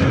Low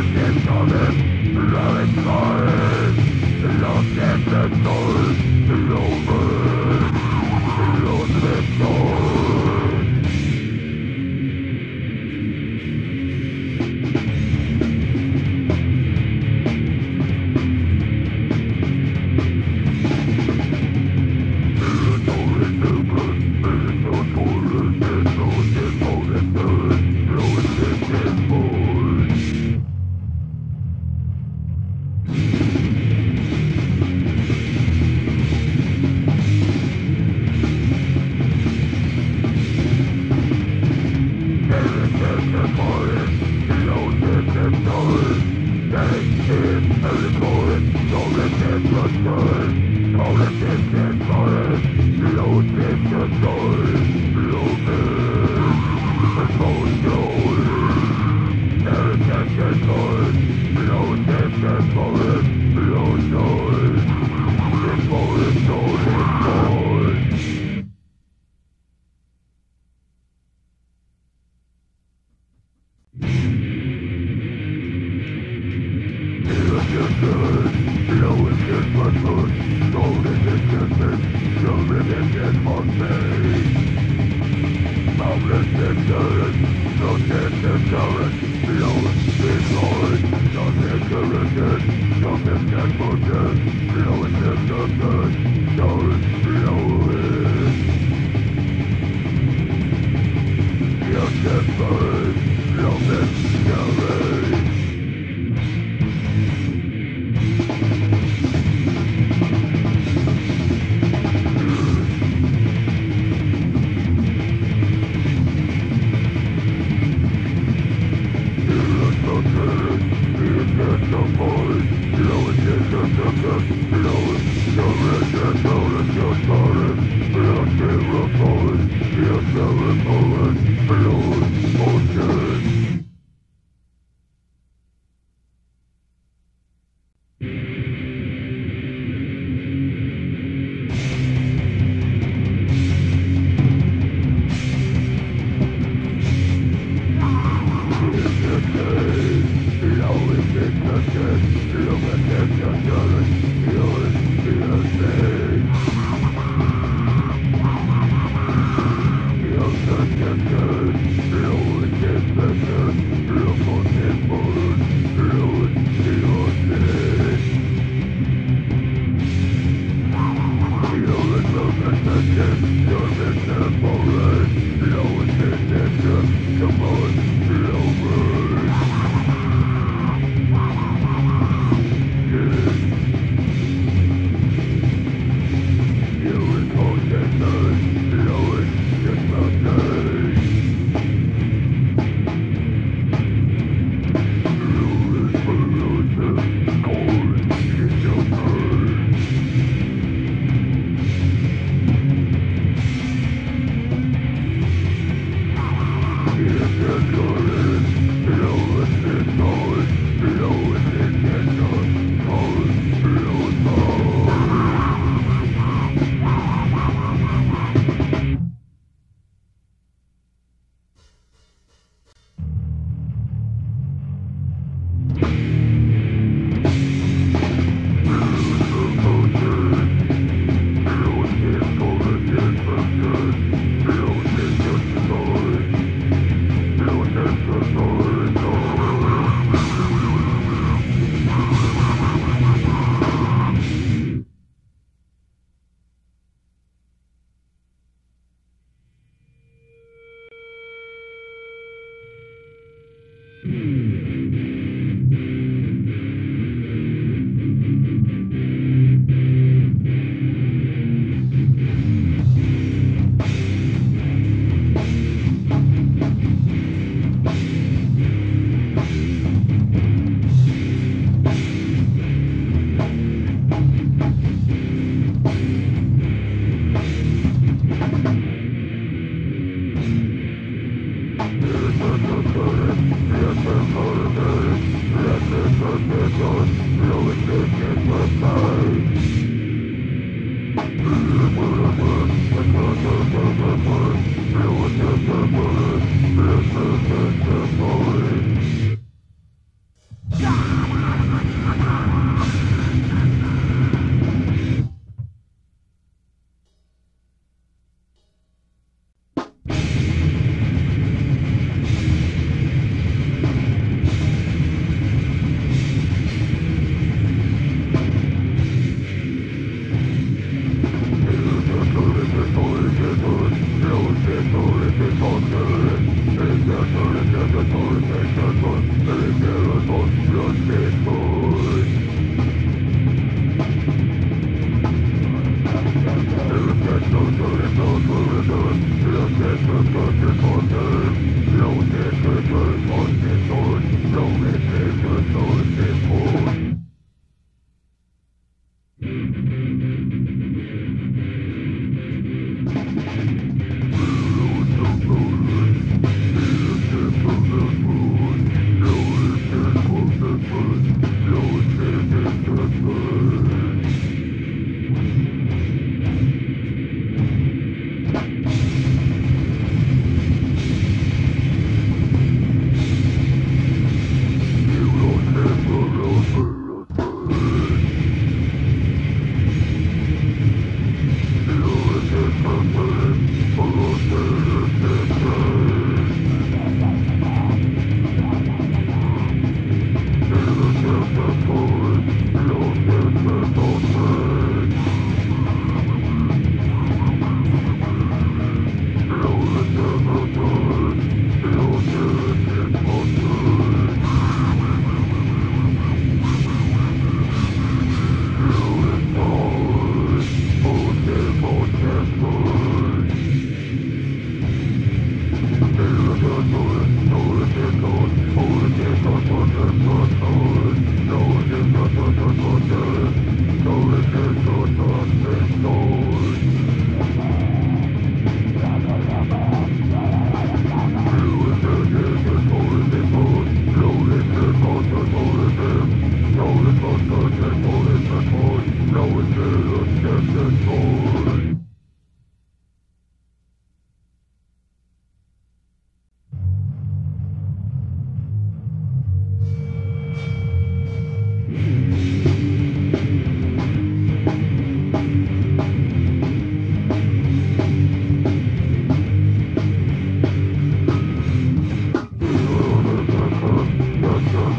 in the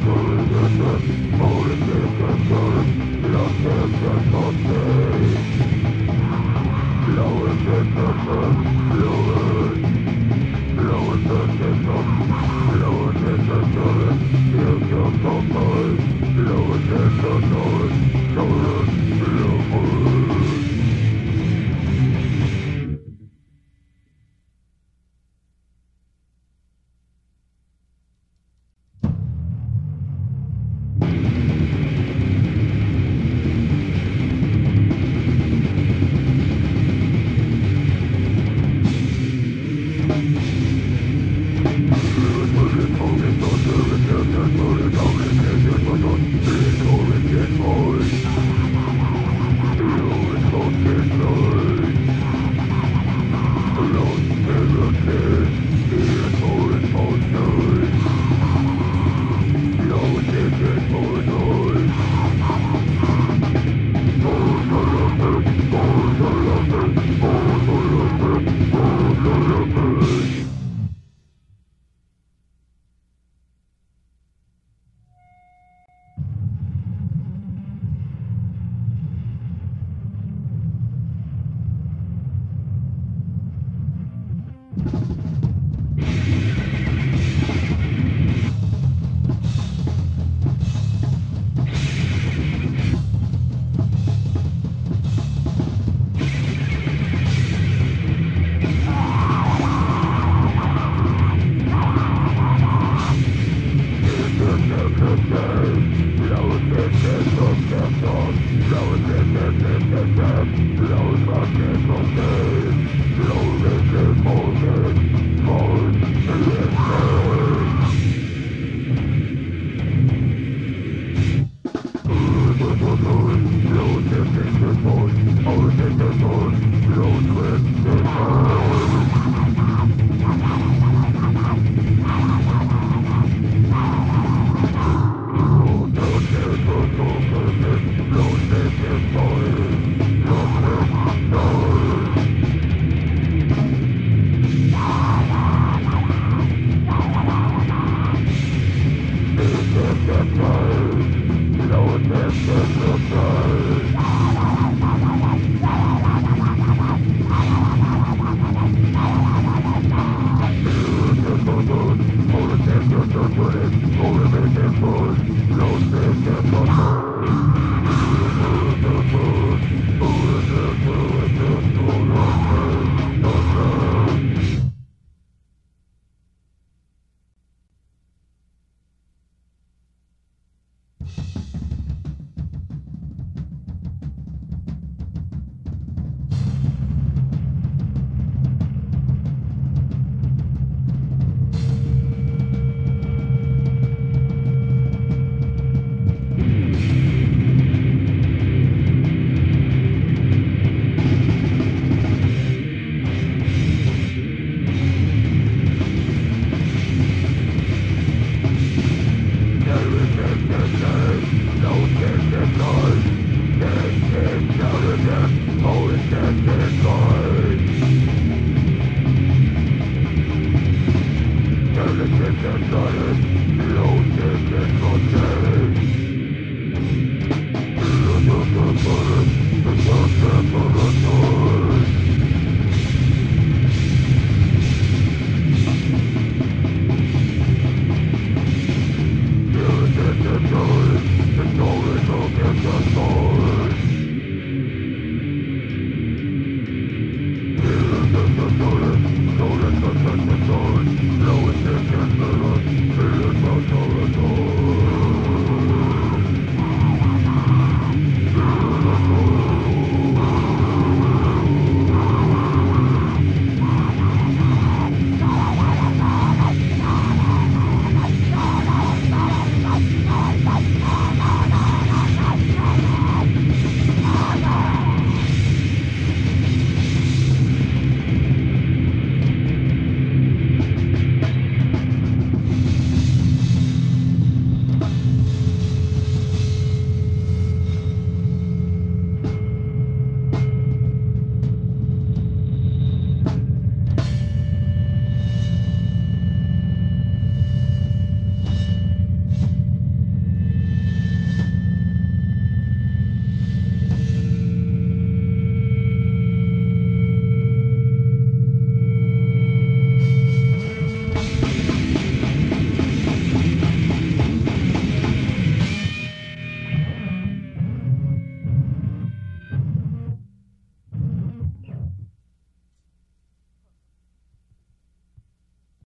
No.